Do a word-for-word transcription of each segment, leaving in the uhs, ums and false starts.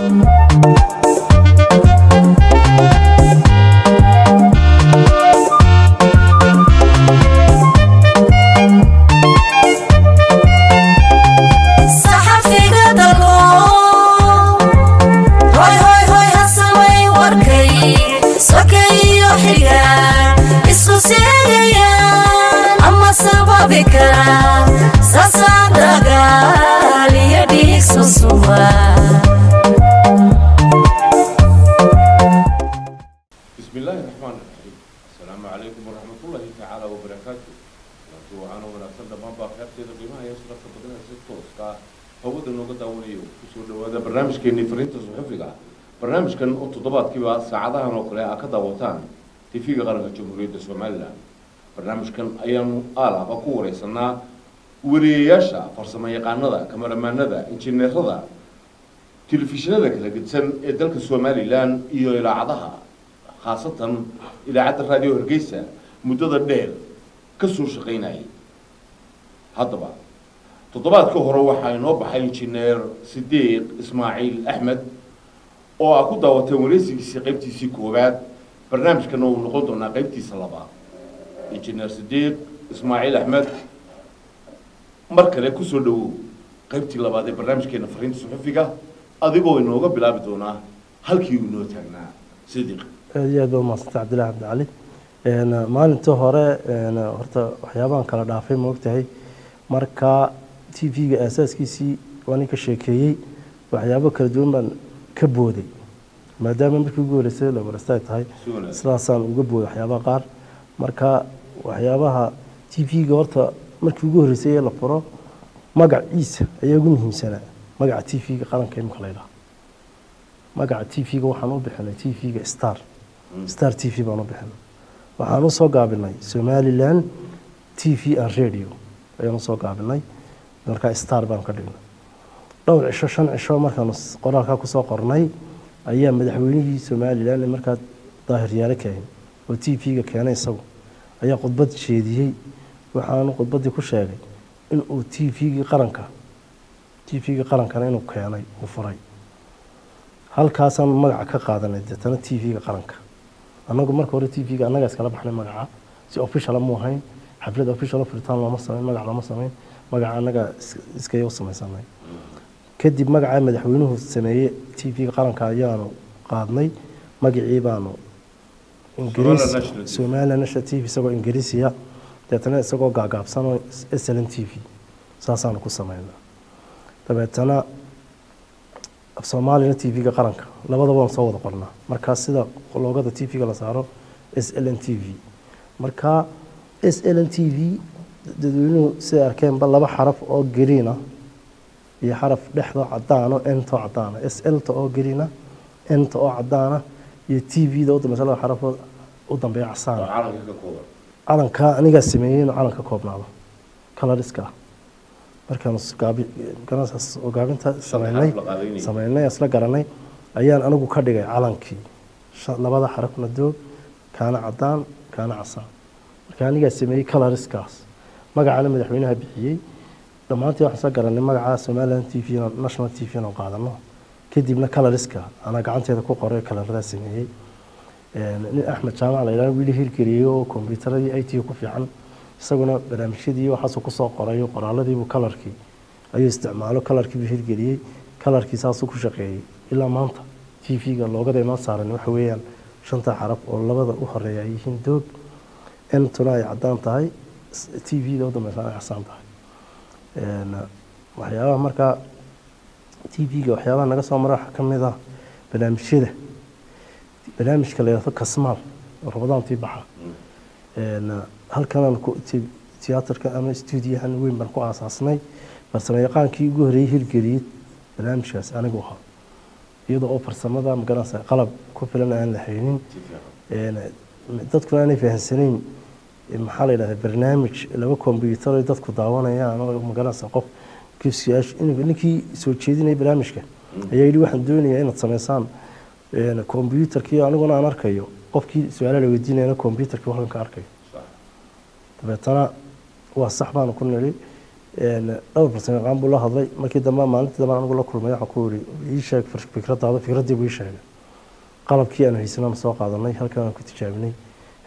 بسم الله الرحمن الرحيم. السلام عليكم ورحمة الله تعالى وبركاته. وأنا وناسنا ما باقي أبتدأ بما يسرى صدقنا ستة سكا هو ده نقطة ونيو. شو هذا برنامج كأني فرينت صحفية. برنامج كان أتضبط كي وساعدها نقلها كذا وطن. تفيق غرقة جمهورية الصومالية. برنامج كان أيام آلا بقوري سنا وريشة فرسما يقانذا كمرمان نذا إنشي نخذا. تلفزيون ذاك لقد سن ذلك الصوماليلان إياه لعضها. خاصة إلى عدد راديو هرقيسة مدة الليل كسر شقيناي هذا بعد تطبيقات كهروة حينوب حين شنير صديق إسماعيل أحمد أو أكو دعوة تمريسي سقيبتي سيكوبات برنامج كانوا نقدر نقيبتي صلبا إنشنير صديق إسماعيل أحمد مركز كسر له قيبتي لبعض برنامج كنا فرنت صحفية أذيبوا إنه قبل بدونا هل كيونو تنا صديق أياد وما استعد له عبد علي أنا ما نتهرى أنا هرت حيابان كلا دافع موقتهاي مركا تي في أساس كيسي واني كشكيي وحيابو كردون من كبودي ما دام بيقول رسالة ورسائل هاي سلاسل وقبول حيابا قار مركا وحيابها تي في هرت مركا بيقول رسالة برا مقع إيس أيقوم هم سنة مقع تي في قرن كم خليله مقع تي في وحنو بحنا تي في ستار ستار تي في بانو بحنا وحنو صو قابلناي سومالي لان تي في الراديو أيون صو قابلناي مركا ستار بانو كدينا دور عشرة شن عشرة مركا نص قرار كاكو صو قرناي أيام مدحويني سومالي لان مركا ظاهر يا ركاين وتي في كان يسو أيام قطبة شيدي وحنو قطبة كل شيء إن تي في قرنكا تي في قرنكا إنه كياناي وفراي halkaasaan magaca ka qaadanay dadana T V-ga qaranka anagu markii hore T V-ga anaga iskala baxnay magaca si official ah moohayn xaflad official furtaan lama sameeyay magaca lama sameeyay magaca anaga iska iyo sameeyay kadib magaca madaxweynuhu sameeyay T V-ga qaranka ayaanu qaadnay magacii baanu Ingiriis Soomaaliya National T V isagoo Ingiriisiya dadana isagoo gaagaabsan oo S L N T V saasaan ku sameeynaa dabeetana Soomaaliya T V-ga qaranka labadaba waan soo wada qornaa marka sida loogada T V-ga la saaro S L N T V marka S L N T V dadweynuhu sida arkeen ba laba xaraf oo green ah iyo xaraf dhexda cadaan oo enta cadaan ah S L ta oo green ah enta oo cadaan ah iyo T V-da oo dambeeya xaraf oo dambeeya casaan calanka aniga sameeyeen calanka koobnaaba coloriska markaan isgaabi ganacsatas oo gaabinta sameeynay sameeynay isla garanay ayaan anagu ka dhigay calankii labada xarafna doog kaana cadaan kaana casaan markaan aniga sameeyay coloriskaas magaca madaxweynaha bixiyay dhamaantii waxaan isla garanay magaca Soomaaliya T V National T V oo qaadano kadibna coloriska ana gacanteeda ku qoray colorada sameeyay ee Axmed Jaamac la yiraahdo wiil hirgeliyo kombiyuutarada I T ku fiican isaguna barnaamijyadii waxaas uu ku soo qorayo qoraaladii buu colorkii ayuu isticmaalo colorkii buu hirgeliyay colorkii saas uu ku shaqeeyay ilaa maanta T V-ga looga deemaa saaran waxa weeyaan shanta xaraf oo labada u horeeya yihiin doog in tunay cadaan tahay T V-da oo dhammaan xasan tahay een waxyaabaha marka T V-ga waxyaabaha naga soo maray waxa kamid ah barnaamijyada barnaamijka la yiraahdo Kasmaal Rabadaantii baxa een هل كان تياتر كأنا استوديو هن وين بنكو أساسناي بس أنا يقان كي يجوه ريه الجريد برنامج هس أنا جوها يضع أوفر سمادا مقرنسة قلب كوفلنا عن الحينين يعني تذكر أنا في هالسنين محل إلى برنامج لو كمبيوتر تذكر دعوانا يا أنا مقرنسة قف كيف سياش إنه بنكي سو تشيدني برنامج كه هي اللي واحد دوني أنا تصميسان يعني كمبيوتر كي أنا قلنا أركيه قف كي سؤال لو يديني أنا كمبيوتر كي واحد كأركيه ترى هو الصحبة أنا كنا لي أول فرصة قام بقول له هذا ما كده ما ما أنت ده ما أنا بقول له كل ما يحكوري إيش هيك فرش فكرة هذا فكرة دي وإيش هيك قلب كي أنا هيسنا مساق هذا ناي هالكلام كنت جايبني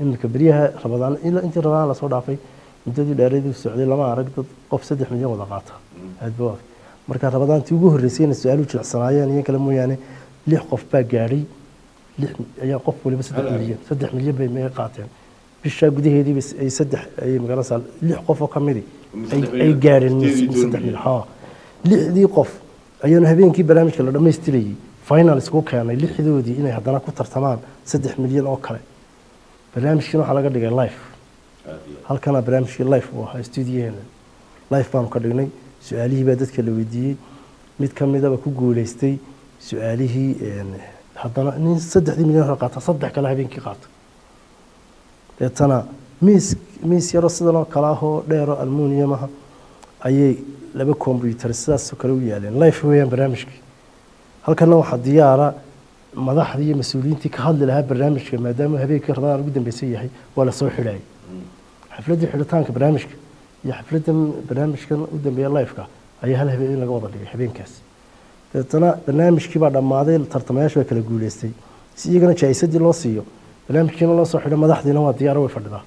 إنك بريها رمضان إلا أنت رمضان على صور عفي أنت دي الأريد والسعودية لما عرقت قف سد حمدين وضغطها هالبواب مركز رمضان تيجوه الرئيسي السؤال وش الصناعية يعني كلامه يعني اللي حقف بقى جاري اللي أيا قف ولي بس سد حمدين سد حمدين بما قاتين بالشيء قديه دي بس يسدح أي مجلس على اللي حقفه كمدي أي جاري يسدح من ها اللي دي قف أيونا هبين كي برامج كله لما يستري فاينال سكوك يعني اللي حدودي إنه حضرنا كتر تمام سدح مليون أوكله برامج شنو على قدر جاي لايف هل كان برامج لايف وها استوديو هنا لايف ما مقدرني سؤالي بدت كله ودي متكمل ده بكون قول يستي سؤالي هي حضرنا إن سدح دي مليون رقعة صدق كله هبين كي قات لأننا ميس ميس يرصدنا كلاهو ديرو ألمونيومها أي لبا كمبيوتر ساس سكروية لين لايف وين برامجك هل كان واحد ديارة مضاح دي مسؤولين تكهل لها برامجك ما دام هبيك رضا قدام بيسيحي ولا صوح لعي حفلتي حلتانك برامجك يا حفلتهم برامجك قدام بيا لايفك أي هل هبين لك وضع لي حبين كاس لأننا برنامجك بعد ما هذا ترتماش وكلا جولستي سيجنا شايسد الله سيو برنامجك الله صح ولا مدحدي نوع ديار وفردها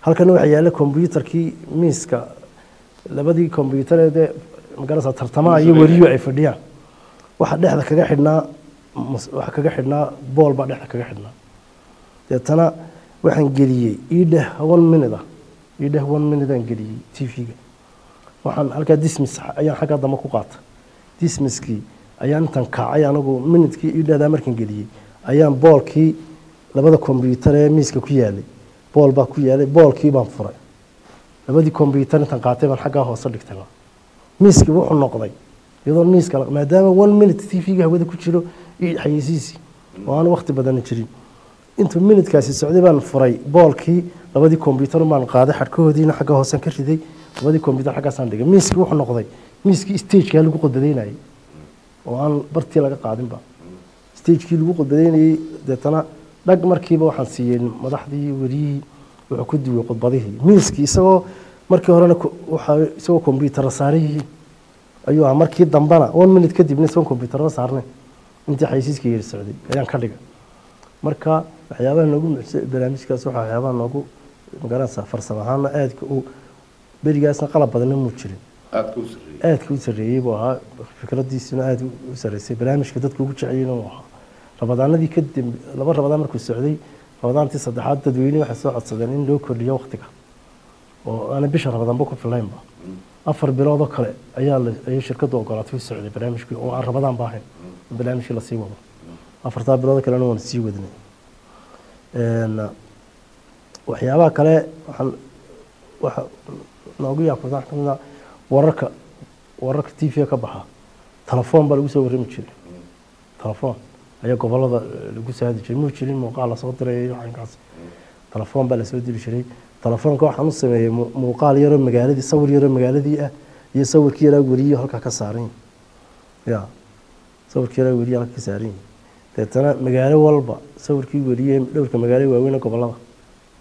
هل كانوا عياله كمبيوتر كي ميسكا لبدي كمبيوتر ده مجالس ترتماع يوريو عفديا واحد إحنا كجحدنا واحد كجحدنا بول بعد إحنا كجحدنا تنا واحد جريء يده أول من ده يده أول من ده جريء تيفي واحد هل كده ديسمس أيام حاجة ضمكوقات ديسمس كي أيام تنكع أيام أبو من كي يده ده أمريكان جريء أيام بول كي لبدا كمبيوتر ميسك كيالي بول با كيالي بول كي بانفرع لبدا كمبيوتر تنقاطع الحاجة هو صدق تمام ميسك روح النقضي يظل ميسك ما دام ون مينت تي في هو ذا كتشلو حيسيسي وأنا وقت بدنا نشري أنتم مينت كاسي السعودية بانفرع بول كي لبدا كمبيوتر ما نقاطع حركه دينا حاجة هو سانكر ذي لبدا كمبيوتر حاجة صندق ميسك روح النقضي ميسك استيج كي لقوا قدينا هي وأنا برتي لقى قاعدين با استيج كي لقوا قدينا هي ده تنا لك مركبة واحد سين مضحدي وري وعكودي وقبضيه ميسكي سو مركب هرانا وح سو كمبيوتر صاريه أيوة مركب دمبنا أول من يتكذب نسون كمبيوتر صارنا أنت حيسيس كير السعودي يعني كارجع مركب حيابان نقول برامج كسوح حيابان نقول مقارنة سفر سبحان آيت كو برجعنا قلب بدنا موتشرين آيت كو سري آيت كو سري وها فكرة دي سنة آيت كو سري برامج كدت كو كتشعينا وها رمضان دي كدم لبر رمضان مركو السعودي رمضان تي صدحات تدويني وحسوا صدانين لو كل يوم وقتك وانا بشهر رمضان بكون في اللاين با افر بلاد كله ايا اي شركه وقالت في السعوديه برنامجكي رمضان باهين برنامجي لا سي وبا افرتا بلاد كله انا سي ودني ان وحيابا كله waxaa loogu yaaqoon xataa wararka wararka tiifiga ka baxa telefoon baa lagu soo warimi jiray telefoon أيها قبلة لجوز هذا الشيء موجودين موقع على صوت رأي عن قص تلفون بلا سود بشري تلفون كوا حنص موقع يرى مجال دي صور يرى مجال دي يصور كيرا وريه هلك كسارين يا صور كيرا وريه هلك كسارين ترى مجال والبا صور كي وريه لو كمجال وين قبلة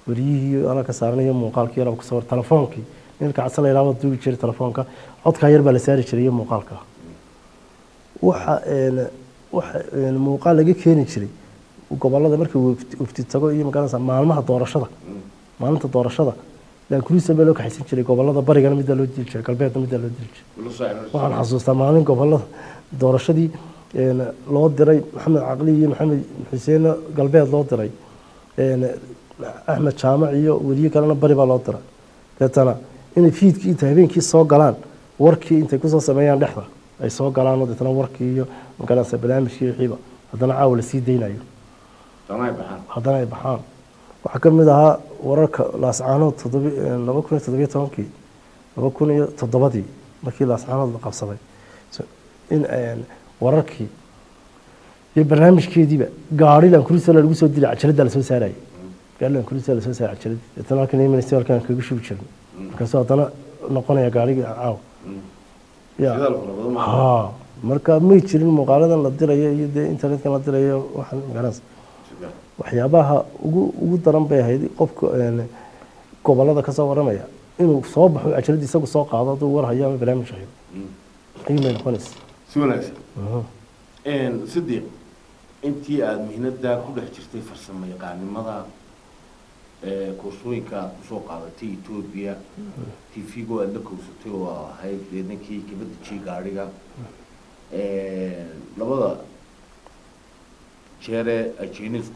وريه هلك كسارين يوم موقع كيرا وكسر تلفون كي إنك عسل يلعب تدوي بشري تلفون كا عط كير بلا سعر شري يوم موقع كا وح الموقع لقي كين يشري وقبل هذا مركب وفتتقوا إيه مكان سام معلمها الدورة شذا معلمها الدورة شذا لأن كل سنة لو كحسين يشري قبل هذا بريج أنا ميدالو ديلش كالبيت ميدالو ديلش وعن حظوظ تمامين قبل هذا الدورة شذي يعني لود دري محمد عقلي محمد حسين كالبيت لود دري يعني أحمد شامع يو وريه كلامنا بري باللود دري لأن إن في كي تهبين كي صاق قلان وركي أنت كوسا سمايان لحظة أي صاق قلان وده تنوركي وكان سبلان مش يحيبه هذا أنا عاول السيد دينايو هذا أنا بحان هذا أنا بحان وحكم منها وراك لاسعانو تضبي لما كنا تضبي تونكي لما كنا تضبطي wakiilaas xaalad la qabsaday in wararkii iyo barnaamijkeediiba gaariilan kurisala lagu soo dilay cajalada la soo saaray gaariilan kurisala la soo saaray cajalada islaamka ministeerkan kaga shubi jirnay markaas hadana noqonaya gaariga caaw yaa ha marka ma jirin muqaaladan la dirayo iyo internetka la dirayo waxan garas waxyaabaha ugu ugu daran bay ahayd qofka gobolada ka soo waramaya inuu soo baxo cajalada isagu soo qaadado war hayaa barnaamij ahayd qiimayn qonis suulaysa إن صديق أنتي أدمينا دا كل حجرتي فرسم يقاني ماذا كورسوينك سوق على تي توبيا تي فيجو عندك كورسوتي وهاي لأنك كبد شيء قاريكا لبعض شهر أجينيسك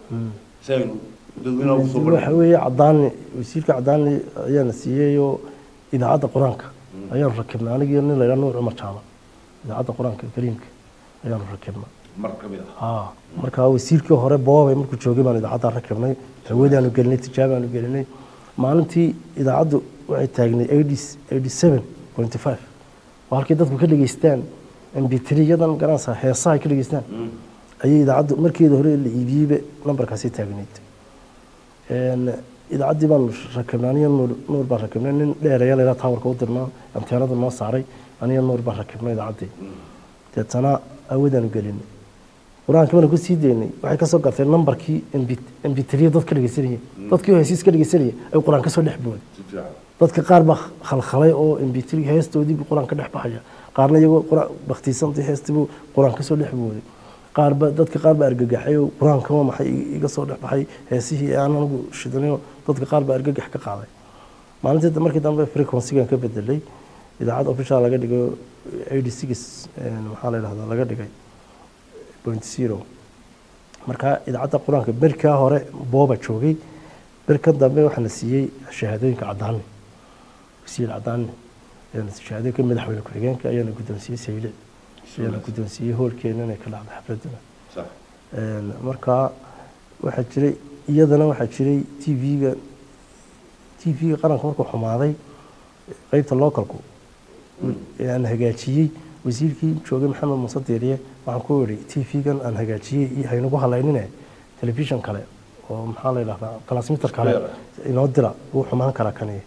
sayn dadweynaha ku soo baxay way cadaan wasiirka cadaan ayaan siiyeeyo idaacada quraanka ayaan rakibnaa aniga nin la yiraahdo Umar Jaama إذا القرآن الكريم أيام ركبنا. مركبنا. آه مركب وسيرك هراء بابه مركب شوقي ما إذا عاد ركبنا عودي أنا قلني تجاب أنا قلني ما أنتي إذا عاد وعد تاجني سبعة وثمانين فاصلة خمسة وهالكيدات بكل جيستان إم بي ثري جدا كرانسا هي صاي كل جيستان أي إذا عاد مركب ظهري اللي يجيب نمبر كاسي تاجنيت إذا عاد يبان ركبنا نور نور بركبنا لا رجال لا تحور كوترنا امتحانات الناس عري أنا النور بركبنا إذا عادي، تتنا أود أن أقولني، وران كمان أقول سيدني، وحكي كسر قتل نمبر كي إم بي إم بي تري ضد كل جسرية، ضد كيو هيسيس كل جسرية، أو قران كسر نحبون، ضد كقارب خل خلايا أو إم بي تري هيس تودي بقران كنحب حاجة، قارنا يجوا قران باختصام تحس تبو قران كسر نحبون، قارب ضد كقارب أرجع حيو قران كمان ما حي يقصر نحب حي هيسيه أنا نقول شدني ضد كقارب أرجع حكي قاضي، معناته تمر كده ما يفرق خمسين كبد اللي إذا عاد أوفيشال على قديك ستة وثمانين محل هذا على قديك صفر فاصلة صفر مركا إذا عاد القرآن كبركا هراء بابا شوقي بركا دمي وحنا سيء الشهادين كعداني سيء العداني يعني الشهادين كم مدح ولا كرجان كأيانا كنت نسي سيء أيانا كنت نسي هول كأننا كل عاد حفلتنا صح مركا واحد شري يدنا واحد شري تي في تي في قرن كوركو حماضي غير تلاقكو أنا هجاتي وزيركي شوقي محمد مصدرية وعنكوري تي في كان أنا هجاتي هاي نبغى هلايننا تلفزيون كله ومحله له كلاس متر كله نادرة وحمان كله كني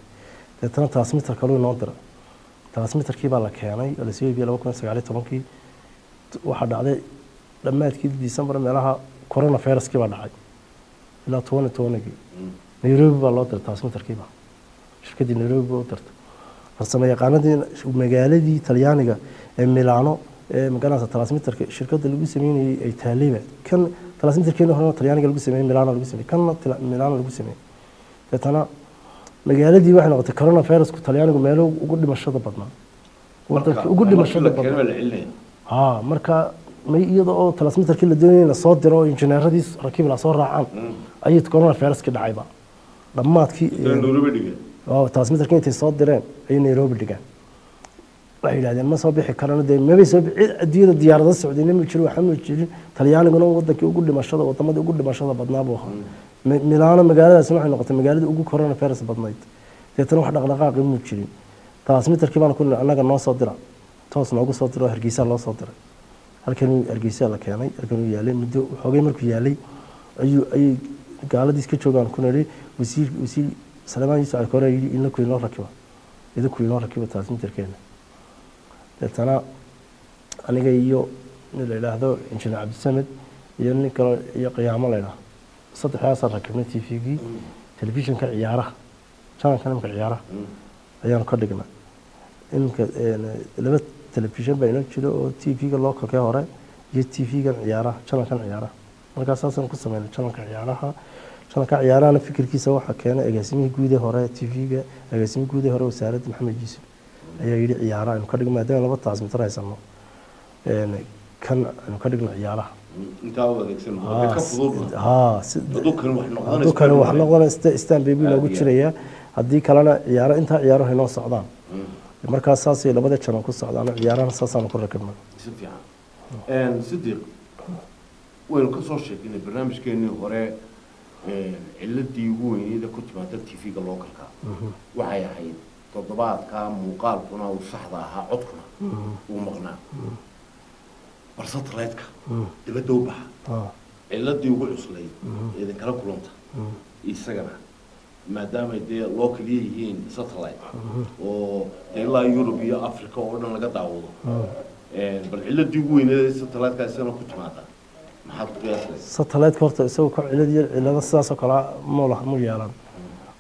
ترى كلاس متر كله نادرة كلاس متر كي بالك يعني اللي سوي بيا لو كنا سجلت طبعاً كي واحد عدد لما تكيد ديسمبر مراها كورونا فيروس كي بالعاد لا تونا تونا كي نيروبي بالله ترى كلاس متر كي با شركة نيروبي وترت فالسما يقاندين مجالدي تليانيجا ميلانو مجانا ثلاثمية متر شركة اللي بيسمين إيطالية كان ثلاثمية متر كيلو هنا تليانيجا اللي بيسمين ميلانو اللي بيسمين كان ميلانو اللي بيسمين تتنا مجالدي وإحنا وقت كورونا فيروس كتليانيجا ماله وقول لي مشطة بطنا وقول لي مشطة بطنا آه مركا ما يضاو ثلاثمية متر كيلو الدنيا الصوت درو إنجنير دي ركيب الأسوار رعان أي كورونا فيروس كده عيبة لما تكي أو ثلاثمية متر كنت صادرين أي نيروبي اللي كان وحيل هذا ما صبيح كرنا ده ما بيصب دير الديار السعودية نمشي شلو حمل شلو تليان يقولون وضك يقول لي ما شاء الله وطمد يقول لي ما شاء الله بدنا بوها ميلان مقالة سمح نقطة مقالة يقول كورونا فيروس بدنايت تتروح لغلقة غير مبتشرين ثلاثمية متر كمان كنا أنا كنا صادرة توصل نقول صادرة هرقيسة الله صادرة هركنوا هرقيسة لك يعني هركنوا يالي مدو حقي مركو يالي أي أي قالة ديسكت شو كان كنا لي وسيل وسيل سلمان يسوع الكورة إنه كوينار ركبة إذا كوينار ركبة ثلاثمية متر كنا ترى أنا جاي يو نلا هذا إن شاء الله عبد السمد يعني كلا يقي عمل لنا صدق حياة صار ركبنا تي في جي تلفزيون كعيارة كان كلام كعيارة أيام كردقنا إن ك لما تلفزيون بينك شلو تي في كلا كعيارة جت تي في كعيارة كان كان عيارة أنا كأساسا قصة من كان كعيارة أنا كعيارة أنا فكر كيسا واحد كان أجاسمي جودة هراء تي في جا أجاسمي جودة هراء وسارة محمد جيسو ayaa yiri ciyaara aanu ka dhigno maadaama laba taas mitir haysano ee kan aanu ka dhigno ciyaaraha inta wadeegsan oo ka fudud ha dukan wax noqonaysa dukan wax noqonaysa istaan bibi lagu jiraya hadii kalena ciyaara inta ciyaaro hayno socdaan marka saasay labada jaran ku socdaan ciyaaraha saasaan ku rakibna si fiican ee Sidiiq weel ka soo sheegay barnaamijkeena hore ciladii ugu weyneed ku timaada T V-ga localka waxay ahayd toddobaadka muuqaalkuna oo saxda ahaa codkuna oo maqnaa bar satellite-ka dibadda u baxa ciladii ugu cuslay idin kala kulanta isagana maadaama dee local yihiin satellite oo ilaa Yurub iyo Afrika oo dhan laga daawado bal ciladii ugu weyneed satellite-kaasina ku timaada satellite horta isoo ka cilad cilada saas oo kala ma laha ma yeelan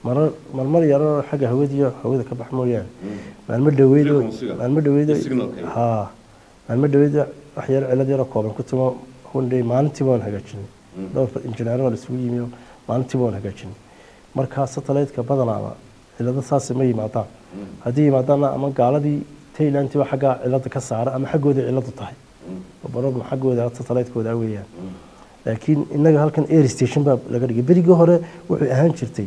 mar mar mar yaro xaga hawadiyo hawada ka baxmooyaan maalmo dhaweedo maalmo dhaweedo ha maalmo dhaweedo wax yar cilad yar kooban ku tuma hunday maalintii waan hagaajin doorta injineerada la isugu yimiyo maalintii waan hagaajin marka satellite-ka badanaaba cilada saas ma yimaadaan hadii yimaadana ama gaaladii Thailand waa xaga cilada ka saar ama xagooda ciladu tahay وبرضو حق وده الساتلايت كود قوي يعني لكن إنك هالكن إير ستيشن باب لقد جبري جهرة وأهان شرتي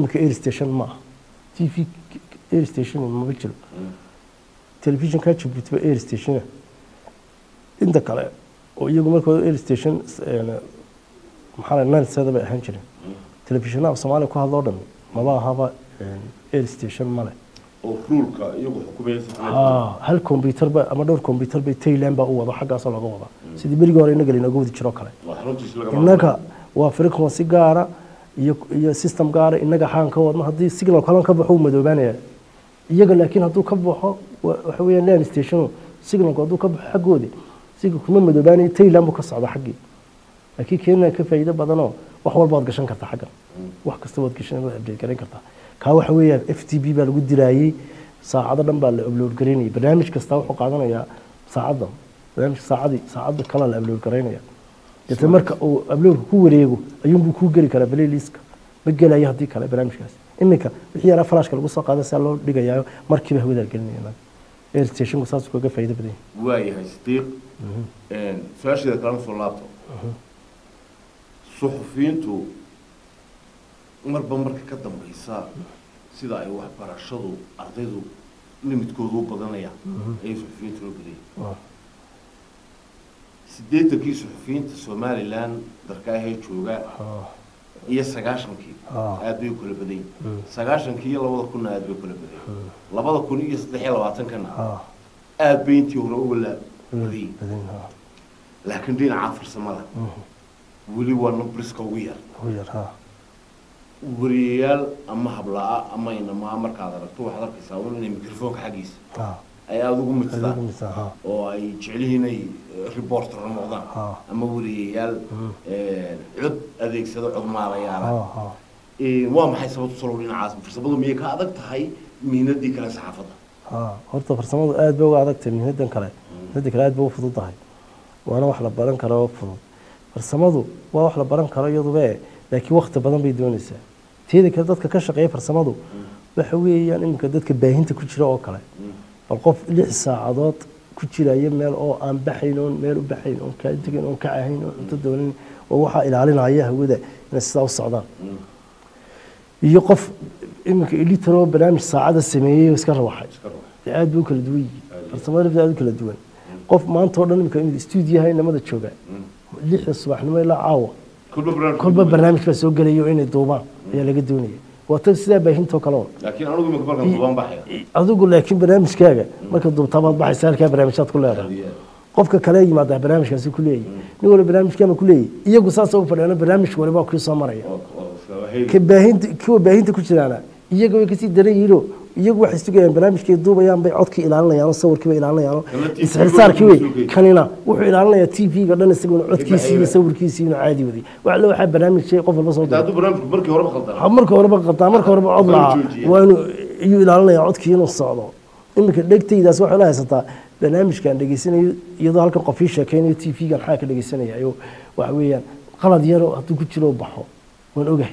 إنك إير ستيشن ما تي في إير ستيشن ما بيجي تلفزيون كاتش بتبقى إير ستيشن أنت كلا ويجوا مالك إير ستيشن يعني محل الناس هذا بقى هنشرين تلفزيون هذا في الصومالي كوه الله أردمي ما بقى هذا إير ستيشن ماله وخلولك يقول حكومية آه هل كمبيوتر بقى أما دور كمبيوتر بتايلان بقى وضع حاجة أصلا وضع سيدي بريجو علينا قلنا جود شراكة إنك وافرق مسجارة ي ي سيستم جارة إنك حان كود ما هدي سجل كلام كبحو مدوبانية يقول لكن هدو كبحو وحويا لين ستيشن سجل كودو كبح حجودي سجل كمان مدوبانية تايلان بقص على حقي أكيد كنا كفايدة بدناه وحول بعض قشان كرت حاجة وحكي استوت قشان كرين كرتها كاوحوية اف تي بي بالود دراي ساعدة نبى الابلور كريني برنامج كاستوحو قعدنا يا ساعدة برنامج ساعدي ساعدة كلا الابلور كريني يتمرك او ابلور هو ريجو ايوم بكو جري كلا بلي ليسك بتجي لا يهدي كلا برنامج كاس انك هي راه فراش كلا قصة قاعدة سالو دقيا مركب هو ذا الكريني هناك اير ستيشن قصة كوكا فايدة بدي واي هاي صديق فراش اذا كلام في اللابتوب صحفيين تو mar ba marka ka dambaysa sida ay wax barashadu ardaydu nimidkoodu badanaya ay suufiinta loo badiyay sideed kii suufiinta Soomaaliland dalka ay jooga iyo sagaashan kii aad bay kula badiyay sagaashan kii labada kun aad bay kula badiyay labada kun iyo saddex iyo labaatan kana aad bay intii hore u wala badiyay laakiin diin caafir samada wali waa numbriska ugu yar ugu yar ha وريال أما حبلاء أما إنما أمر كذا ركتو حضر كيساون إن الميكروفون كحجيز. أي أذوق مثلا. أو أي شعلي هنا ريبورتر رمضان. أما وريال عد أذيك سدو عظم على يارا. وام حسب تصورين عاصم فرصبضو ميك هذاك تهاي مين هدي كلا سحافظه. آه هرت فرصبضو قاعد بيو هذاك تمين هدي كلا هدي كلا قاعد بيو فضو تهاي وأنا وحلا بران كلا وفضو فرصبضو وحلا بران كلا يضو بيه لكن وقت بدن بيدونيسه تيده كدادك ka shaqeeya farsamadu waxa weeyaan in dadka baahinta ku jira oo kale bal qof lix saacadood ku jiraya meel oo aan baxayn oo meel u baxayn oo ka digin oo ka ahayn oo inta dawlan oo waxa ilaalinaya hawada in sida u socdaan iyo qof imika elitro barnaamij saacada sameeyay iska rawaxay aad buu kala duwan farsamadu aad kala duwan qof maanta oo dhan imika in studio hay namada jooga lix subaxnimo ilaa caawa كل برنامج بس وقال يو إني دوبان يا اللي قدوني وتسلا بيهنتو كلام لكن أنا أقول مكبر كان دوبان بحياة أقول لكن برنامج كذا ما كان دوب طبعا بحياة سار كذا برنامجات كلها قف ككلاي ما ده برنامج كذا كليه نقول برنامج كذا كليه إيه قصص أوفر أنا برنامج ولا باقي صامرة كباهنت كوا باهنت كل شيء أنا إيه قوي كسي دري يرو iyagu waxay sugayaan barnaamijkii duubayaan bay codkii ilaalinayaan sawirkiiba ilaalinayaan isxilsaarkiiba kanina wuxuu ilaalinaya T V-ga dhan isagoo codkiisa iyo sawirkiisa iyo caadi wadi wax la waxa barnaamijkii qof walba soo diray taadu barnaamijku markii horeba qaldan markii horeba qaldan markii horeba cod la waa inuu ilaalinaya codkii inuu socdo iminka dhagtaydaas waxa la haysataa barnaamijkan dhageysanayo iyadoo halka qof ii sheekaynay T V-ga waxa ka dhageysanayo waxa weeyaan qalad yar oo haduu ku jiro baxo waan ogahay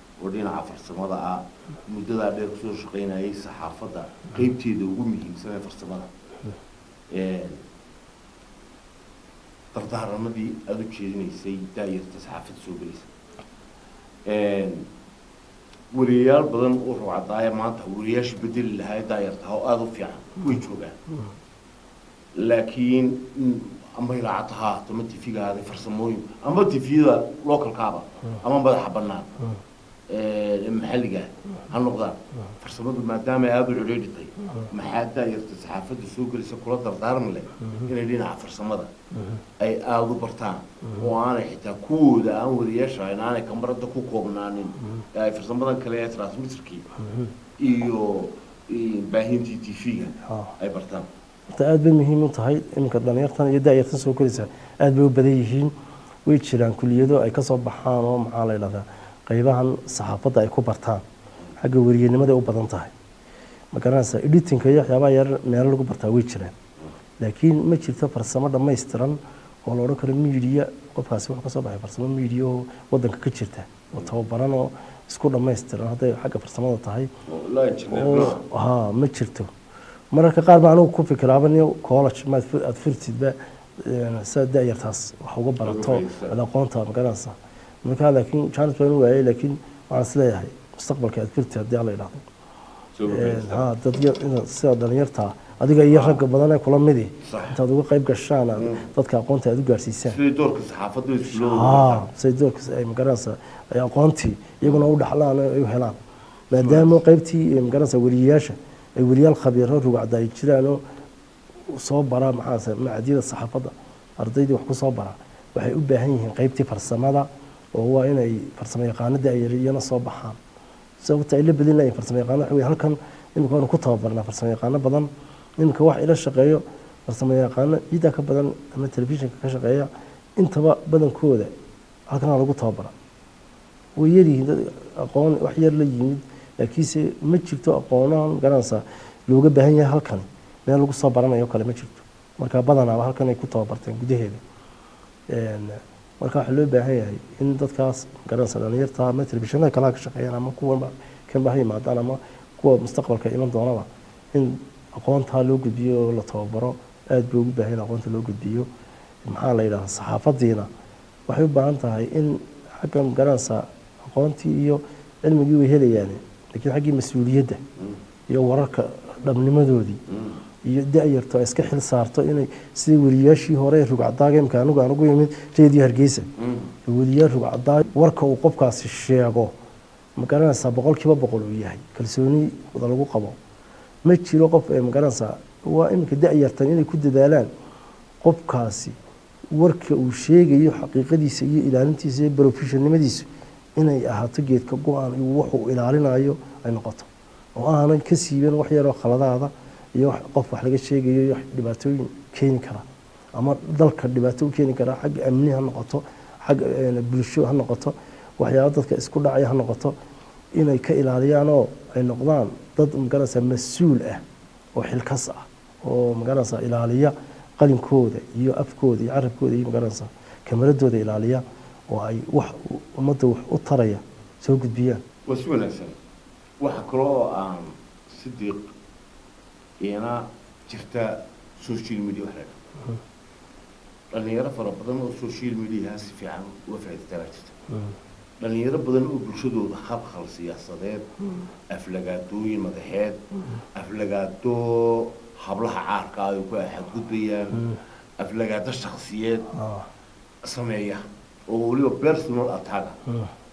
ودين عفر سمادا مدة على كسوش قينا أي صحافة دا قيبتي دوقمي مسمى عفر سمادا ترتاح رمادي أدو كشيني سيد داير تصحافة سوبريس وريال بدن أروع داير معناتها ورياش بدل هاي داير تها أضف يعني ويجوبه لكن أما يلعطها تمتي فيها هذا فرسموي أما تفيدا لوكال كابا أما بدأ حبنا المحلقة هالنقطة فرصة ما دام هذا العريض طيب ما حتى يرتسحافة السوق اللي سكولات دار ملأ هنا لينا على فرصة ماذا أي أذو برتان وأنا حتى كود أنا وريش أنا كم برد كوكو بنانين أي فرصة ماذا كليات راس متركي إيو باهين تي تي فيها أي برتان تأذب مهم طهي إنك دانير تاني يدا يرتسحوا كل سنة أذب بديهين ويتشران كل يدو أي كسب حانهم على لذا qaybahan saxaafada ay ku bartaan xagga wariyeenimada u badan tahay magaranaysa editing iyo waxyaabo yar meel lagu bartaa way jiraan laakiin ma jirto farsamo dhameystiran oo loo karo media qofkaas wax ka soo baxay farsamo media wadanka ka jirta oo tababaran oo isku dhameystiran haday xagga farsamada tahay ha ma jirto mararka qaar baan ku fikiraabanay college maad aad furtidba saada yartaas wax uga barato aqoonta magaranaysa marka laakiin chance baan u waayay laakiin waxaan isleeyahay mustaqbalka adkirta hadii alla ilaado soo ha dadka sida dhalinyarta adiga iyo rag badan ay kula midi inta aad uga qayb gashaan dadka aqoonta aad u gaarsiisaan sidii doorka saxaafadu islo ha sidii doorka ay magaranaysa ay aqoontii iyaguna u dhaxlaan ay u helaan maadaama qaybtii magaranaysa wariyaasha ay wariyaal khabiiro ruucda ay jiraan oo soo bara maxaa macdiida saxaafada ardaydu wax ku soo bara waxay u baahan yihiin qaybtii farsamada oo ay inay farsamo yaqaanada ay yariyana soo baxaan sababta ay la bedinayeen farsamo yaqaanada waxa halkan inuu ku tababarna farsamo yaqaanada badan ninka wax ila shaqeeyo farsamo yaqaanada ida ka badan ama telefishinka ka shaqeeya intaba badankooda halkan lagu tababaraa way yariin aqoon wax yar la yimid laakiinse ma jirto aqoonaan garanaysa looga baahan yahay halkan meel lagu soo baranayo kale ma jirto marka badanaa halkan ay ku tababartaan gudaheeda een marka waxa loo baahan yahay in dadkaas garanaysa dhalinyarta ama telefishinada kala ka shaqeeyaan ama kuwa kan baahay maadaan ama kuwa mustaqbalka iman doonaba in aqoonta loo gudbiyo la tababaro aad buu u baahan yahay aqoonta loo gudbiyo maxaa la yiraahdaa saxaafadiina waxay u baahan tahay in xaggan garanaysa aqoontii iyo cilmigii way helayaan laakiin xaggii mas'uuliyadda iyo wararka dhamnimadoodii iyo daayirto iska xil saarto inay sidii wariyaashii hore rugcadaaga imkaan uga anagu yimid jeedii Hargeysa wariyaa rugcadaa warka uu qofkaasi sheego magaranaysa boqolkiiba boqol uu yahay kalsooni wada lagu qabo ma jiro qof ay magaranaysa waa imka daayirtan inay ku dadaalaan qofkaasi warka uu sheegayo xaqiiqadiisa iyo ilaalintiisa iyo professionalnimadiisa inay ahaato geedka go'aan iyo wuxuu ilaalinayo ay noqoto oo aanan ka siibin wax yar oo khaladaada iyo qof wax laga sheegayo iyo dhibaatooyin keen kara ama dalka dhibaato keen kara xaq amniga noqoto xaq bulsho ha noqoto waxyaabo dadka isku dhacay ha noqoto inay ka ilaaliyaan oo ay noqdaan dad magaranaysa mas'uul ah oo xilkas ah oo magaranaysa ilaaliya qalinkooda iyo afkooda iyo carabkooda iyo magaranaysa kamaradooda ilaaliya oo ay wax umada wax u taraya soo gudbiyaan wasuulasa waxa karo aan Sidiiq أنا شفت سوشيال ميديا وحركة. لأن يرى فربنا السوشيال ميديا هسي في عام وفعت ثلاثة. لأن يرى بدنا بلشدوا ضحاب خالص يا صديق. أفلاجاتو يمدحات. أفلاجاتو hablaha caarka ay ku xadgudbayaan aflagaada shakhsiyeed sameeya oo waliba personal attack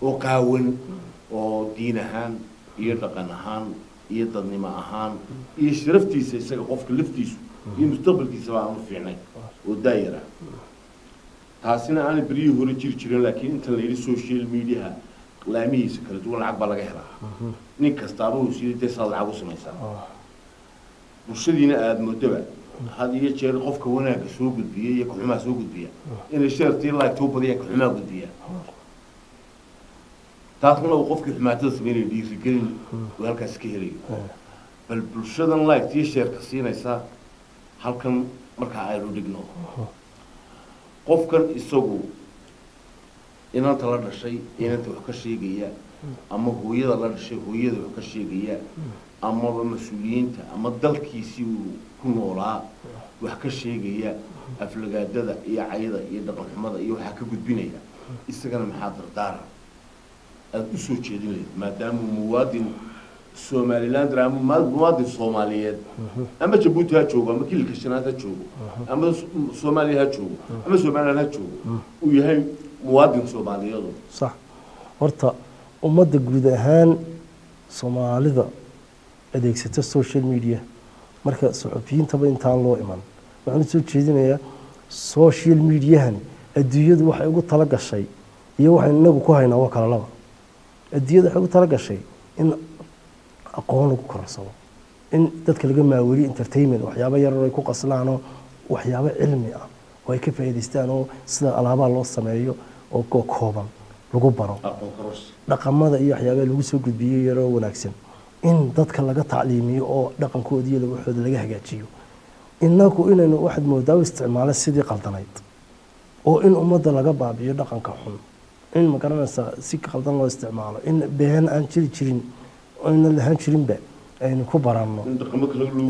oo qaawan oo diin ahaan iyo dhaqan ahaan iyo dadnimo ahaan iyo sharaftiisa isaga qofka laftiisa iyo mustaqbalkiisa baa aan fiicnay oo daayira taasina aan bari hore jir jiray laakiin inta la yiri social media laamiisa kala duwan lacag baa laga helaa nin kasta oo sidii sal lacag u sameeysan bulshadiina aad muddo هذا يجي القف كونه سوق البيع يكون ما سوق البيع إن الشرط يلا توب ذي يكون ما البيع تعرفون لو قف كيف ما تسمين اللي يسكرين وهالكسكيري بل بالشدة الله يكتير شرط سينا يسا هالكم مركع يرودقنا قف كان يسوقه إن أنت لرد شيء إن أنت وحكي شيء جيّا أما هو يد لرد شيء هو يد وحكي شيء جيّا أما بمسؤولين أما الدل كيسي كنورا وحكي شيء جيّا أفلقا ددا يا عيدا يا دقن حمدا يا وحكي قد بينيا استكان محاضر دارا الأسود شديد ما دام مواد الصومالي لاند رامو مواد الصوماليات أما جبوتها تشوفها أما كل كشناتها تشوفها أما الصومالي هتشوفها أما الصومالي هتشوفها ويهاي مواد الصومالي يلا صح ورطة أمد جودهان صومالي ذا أديك ستة السوشيال ميديا مركز صعبين طبعاً تعالوا إيمان وعند تشوفينه يا السوشيال ميديا هني الديود واحد يقول طلق الشيء يواحد النبو كوه ينوّك على الله الديود واحد يقول طلق الشيء إن أقوانه كرسوا إن تذكر جماعة ولي إنترتيمين وحياه بيروا يكون قصلانه وحياه علمي وهي كيف يدستانه صلا الله بالله السماوي أو كوكبان لقبانه رقم هذا يحياه بالوسوق بيروا ونكسن إن ضدك لقى تعليمي أو رقم كودي لو واحد لقى حاجاتيو إنكو إن إنه واحد موداو استعمال السيدي قلطنيت أو إن أمضى لقى بابي رقم كحول إن مكاننا سك قلطان لو استعماله إن بهن عن شري شرين إن اللي هن شرين به إن كبرانه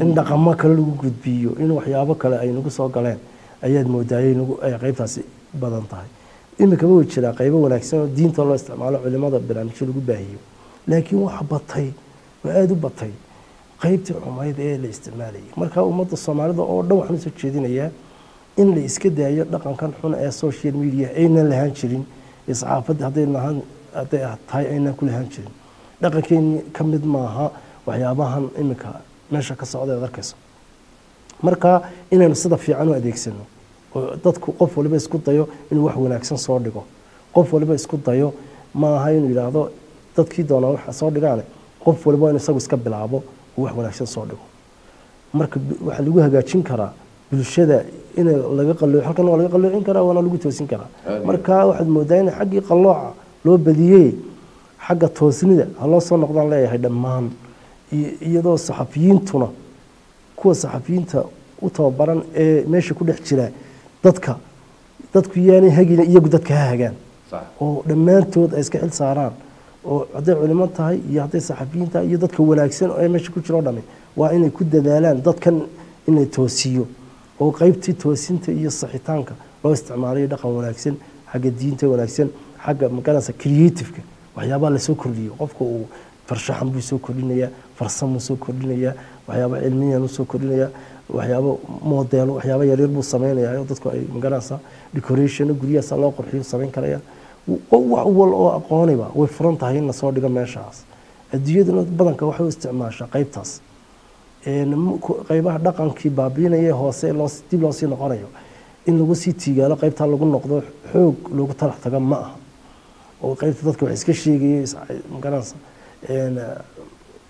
إن رقم كله وجود بيو إن وحيابه كلا إنه قصوا كلام أيد موداي إنه أي قريب تاسي بدن طاي إن كبوي شلا قريبه ولكن دين طلع استعماله علماء ضبنا مش اللي جبهيو لكن وحبطي وأدو بطي قيبت عمايد إيه الاستعمالي مركب ومضى الصومالي أو لو إحنا سجدين إياه إن اللي إسكده يطلق كان حنا السوشيال ميديا أين اللي هنشرين إسعافات هذه النهان هذه هاي أين كل هنشرين لكن كين كمد معها وحيابها إمكها نشر كصعود يركز مركب إن نصدف في عنو أديك سنو تذكر قف ولا بس كده يو إن واحد وناكسن صور دقه قف ولا بس كده يو ما هاي ولا هذا تذكر دولار حصار دقانه qof walba inuu isagu iska bilaabo wax wanaagsan soo dhigo marka waxa lagu hagaajin karaa bulshada in laga qallo halkan oo laga qallo in karaa wana lagu toosin karaa marka waxaad moodaa in xaqii qallooca loo badiyay xaga toosinida haloo soo noqdaan leeyahay dhamaan iyadoo saxafiyiintuna kuwa saxafiyiinta u tababaran ee meesha ku dhex jira dadka dadku yaani hagiina iyagu dadka haagaan sax oo dhamaantood ay iska xil saaraan وعدي علماء تاعي يعطي صحفيين تاعي يدك كولاكسين أي مش كل شرور دمي وإن كود دلالان دك كان إن توسيو أو قيبتي توسين تاعي الصحي تانك لو استعماري دك كولاكسين حاجة دين تاعي ولاكسين حاجة مكانها سكرياتيف كه وحيابا لسوكر ليه قفكو فرشحن بسوكر ليه فرسم بسوكر ليه وحيابا علميا نسوكر ليه وحيابا موديل وحيابا يربو الصمين يعني دك مكانها سا ديكوريشن وقرية سلاق ورحيل صمين كريه وقوة أول أو أقانبة وفرنت هاي النصارى دي جماعة شخص الديود إنه بدن كواحد استعمال شقيب تاس إن قيبه دقن كبابين إيه هاسي لاس تبي لاسي نقاريو إن لو سي تيجا لا قيب تلا قلنا قدر حق لو تلا تجمع معه وقيب تذكر عسكر شيء جيس مقارنة إن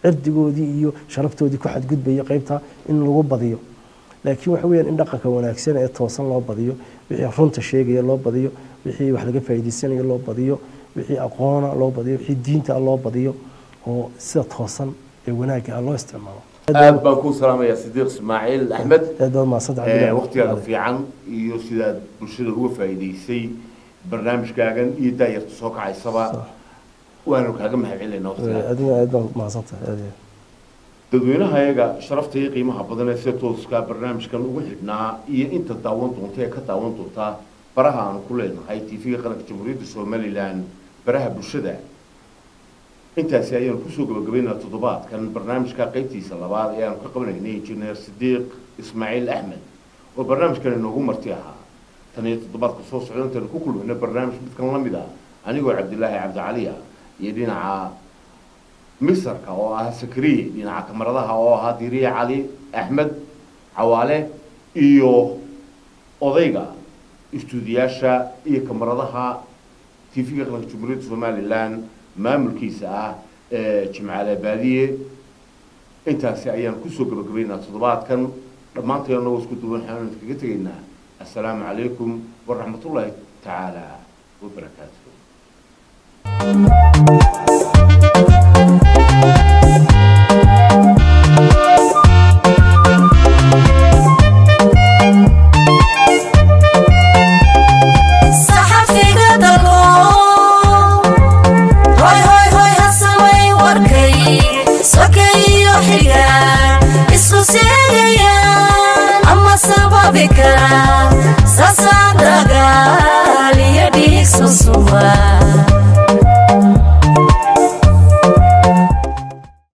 أردي ودي يو شربته ودي كحد جد بيا قيب تا إن لو بضيو لكن وحويا إن دقن كوناك سنة يتواصل لو بضيو بيعرفون الشيء جي لو بضيو وحي واحد لقى فايدة سنة الله بديو وحي أقوانا الله بديو وحي دين تا الله بديو هو سيد حسن وناك الله استعماله. أهلا بكم سلام يا صديق إسماعيل أحمد. هذا ما صدق. وقتي في عن يوسف بشير هو فايدة سي برنامج كأجن يداير تسوق على الصباح وأنا كأجن محبلين وقتي. هذا هذا ما صدق هذا. تدوينه هيجا شرفت هي قيمة حبضنا سيد توسكا برنامج كان وحدنا أنت تعاونت وأنت كتعاونت وتا. براها عن كلنا هاي تي في قناة جمهورية الصومالي لان براها بالشدة intaasi ayaan kusoo gabagabaynaa toddobaadkan barnaamijka qaybtiisa labaad ee aan ka qabanaynay injineer Sidiiq Ismaaciil Axmed oo barnaamijkan inoogu marti ahaa tan iyo toddobaadka soo socda intaan ku kulmayna barnaamij midkan la mid ah anigoo Cabdilaahi Cabdicaliya iyo dhinaca Misarka oo ah sakriye dhinaca kamaradaha oo ahaa Diriye Cali Axmed Cawaale iyo odayga istuudiyaasha iyo kamaradaha تيفيق قناة جمهورية الصومال الآن ما ملكي ساعة جمعة بادية انتهى ساعيا كسو قبقبينا تضباط كان لما انت ينوز كدوان حيوانا تكتغينا السلام عليكم ورحمة الله تعالى وبركاته. Sasa daga liya di susuwa.